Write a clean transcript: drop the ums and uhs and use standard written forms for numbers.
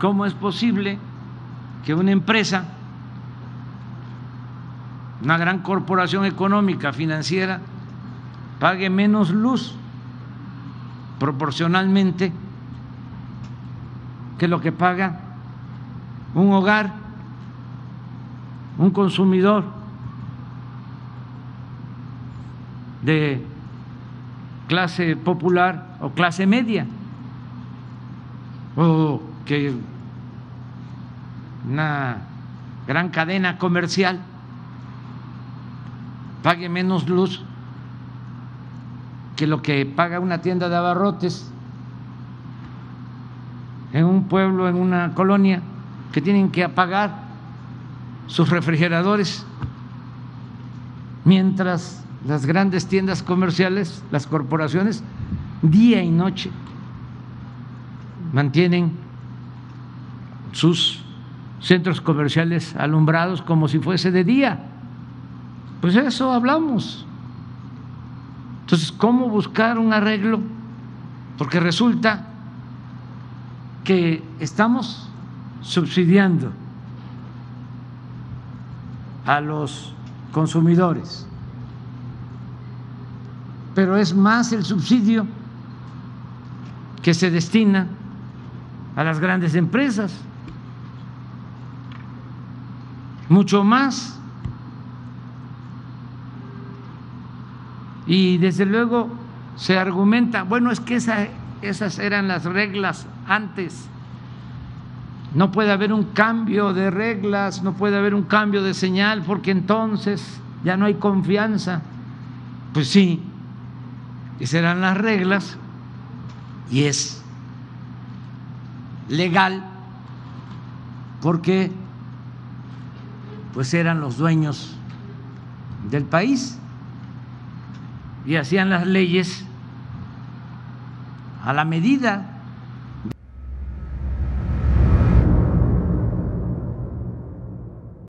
¿Cómo es posible que una empresa, una gran corporación económica, financiera, pague menos luz proporcionalmente que lo que paga un hogar, un consumidor de clase popular o clase media, o que una gran cadena comercial pague menos luz que lo que paga una tienda de abarrotes en un pueblo, en una colonia, que tienen que apagar sus refrigeradores, mientras las grandes tiendas comerciales, las corporaciones, día y noche mantienen sus centros comerciales alumbrados como si fuese de día. Pues eso hablamos. Entonces, ¿cómo buscar un arreglo? Porque resulta que estamos subsidiando a los consumidores, pero es más el subsidio que se destina a las grandes empresas, mucho más. Y desde luego se argumenta, bueno, es que esas eran las reglas antes, no puede haber un cambio de reglas, no puede haber un cambio de señal, porque entonces ya no hay confianza. Pues sí, esas eran las reglas y es legal porque pues eran los dueños del país y hacían las leyes a la medida